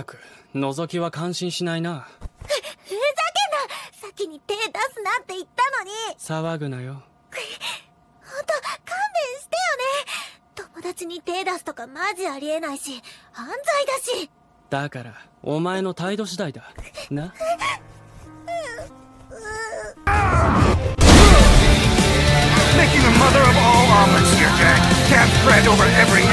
ったく、覗きは感心しないな。ふざけんな、先に手出すなって言ったのに。騒ぐなよ。ほんと勘弁してよね。友達に手出すとかマジありえないし、犯罪だし。だからお前の態度次第だな。Making the mother of all omelets, dear Jack. Can't fret over every